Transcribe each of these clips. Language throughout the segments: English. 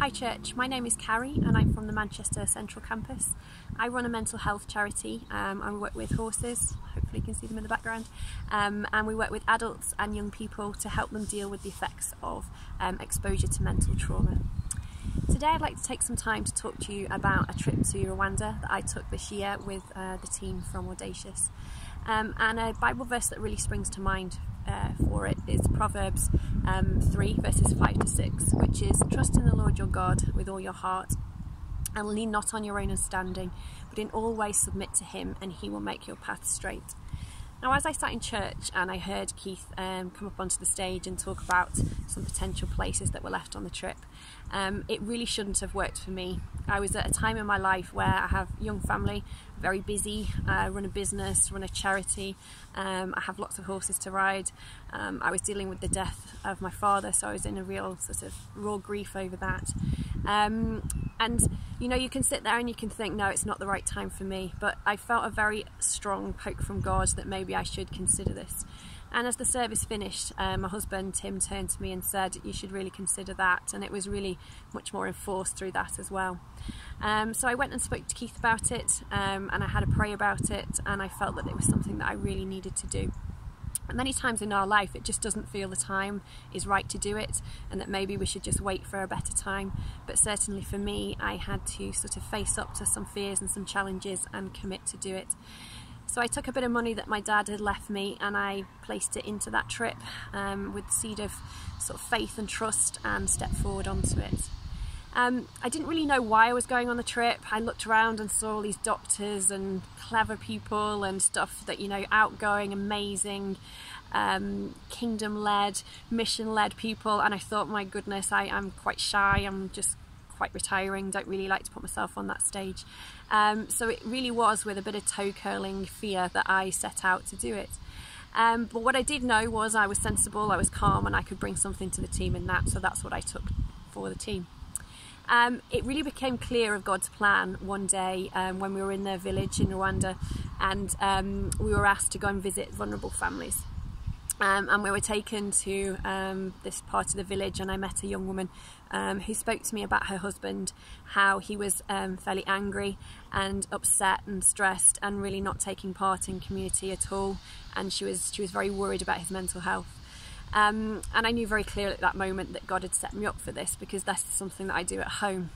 Hi Church, my name is Carrie and I'm from the Manchester Central Campus. I run a mental health charity. I work with horses, hopefully you can see them in the background, and we work with adults and young people to help them deal with the effects of exposure to mental trauma. Today I'd like to take some time to talk to you about a trip to Rwanda that I took this year with the team from Audacious. And a Bible verse that really springs to mind for it is Proverbs 3 verses 5 to 6, which is, "Trust in the Lord your God with all your heart and lean not on your own understanding, but in all ways submit to him and he will make your path straight." Now, as I sat in church and I heard Keith come up onto the stage and talk about some potential places that were left on the trip, it really shouldn't have worked for me. I was at a time in my life where I have a young family, very busy, run a business, run a charity, I have lots of horses to ride, I was dealing with the death of my father, so I was in a real sort of raw grief over that. And you know, you can sit there and you can think, no, it's not the right time for me, but I felt a very strong poke from God that maybe I should consider this. And as the service finished, my husband Tim turned to me and said, you should really consider that, and it was really much more enforced through that as well. So I went and spoke to Keith about it, and I had a pray about it, and I felt that it was something that I really needed to do. Many times in our life it just doesn't feel the time is right to do it, and that maybe we should just wait for a better time, but certainly for me I had to sort of face up to some fears and some challenges and commit to do it. So I took a bit of money that my dad had left me and I placed it into that trip with the seed of sort of faith and trust and stepped forward onto it. I didn't really know why I was going on the trip. I looked around and saw all these doctors and clever people and stuff that, you know, outgoing, amazing, kingdom-led, mission-led people, and I thought, my goodness, I'm quite shy, I'm just quite retiring, don't really like to put myself on that stage. So it really was with a bit of toe-curling fear that I set out to do it. But what I did know was I was sensible, I was calm, and I could bring something to the team in that, so that's what I took for the team. It really became clear of God's plan one day when we were in their village in Rwanda, and we were asked to go and visit vulnerable families. And we were taken to this part of the village, and I met a young woman who spoke to me about her husband, how he was fairly angry and upset and stressed and really not taking part in community at all, and she was very worried about his mental health. And I knew very clearly at that moment that God had set me up for this, because that's something that I do at home.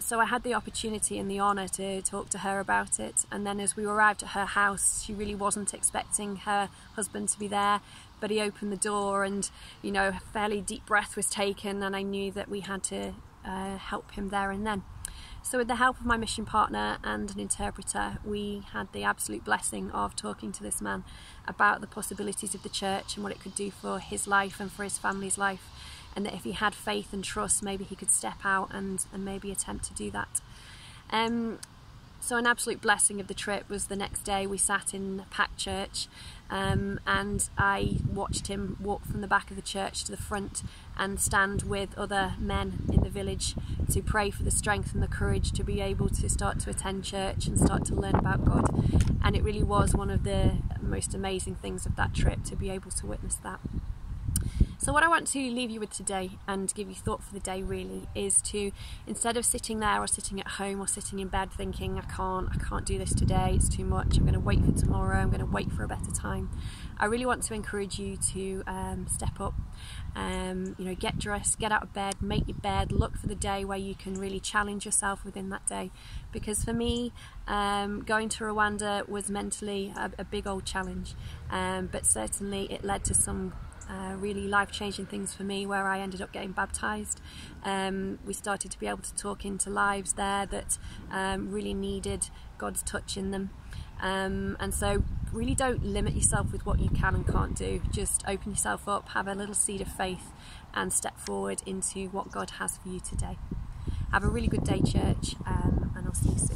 So I had the opportunity and the honour to talk to her about it, and then as we arrived at her house, she really wasn't expecting her husband to be there, but he opened the door and, you know, a fairly deep breath was taken, and I knew that we had to help him there and then. So with the help of my mission partner and an interpreter, we had the absolute blessing of talking to this man about the possibilities of the church and what it could do for his life and for his family's life, and that if he had faith and trust, maybe he could step out and maybe attempt to do that. So an absolute blessing of the trip was the next day we sat in a packed church, and I watched him walk from the back of the church to the front and stand with other men in the village to pray for the strength and the courage to be able to start to attend church and start to learn about God. And it really was one of the most amazing things of that trip to be able to witness that. So what I want to leave you with today and give you thought for the day really is to, instead of sitting there or sitting at home or sitting in bed thinking, I can't do this today, it's too much, I'm going to wait for tomorrow, I'm going to wait for a better time, I really want to encourage you to step up, you know, get dressed, get out of bed, make your bed, look for the day where you can really challenge yourself within that day. Because for me, going to Rwanda was mentally a big old challenge, but certainly it led to some really life-changing things for me, where I ended up getting baptised. We started to be able to talk into lives there that really needed God's touch in them. And so really don't limit yourself with what you can and can't do. Just open yourself up, have a little seed of faith and step forward into what God has for you today. Have a really good day, church, and I'll see you soon.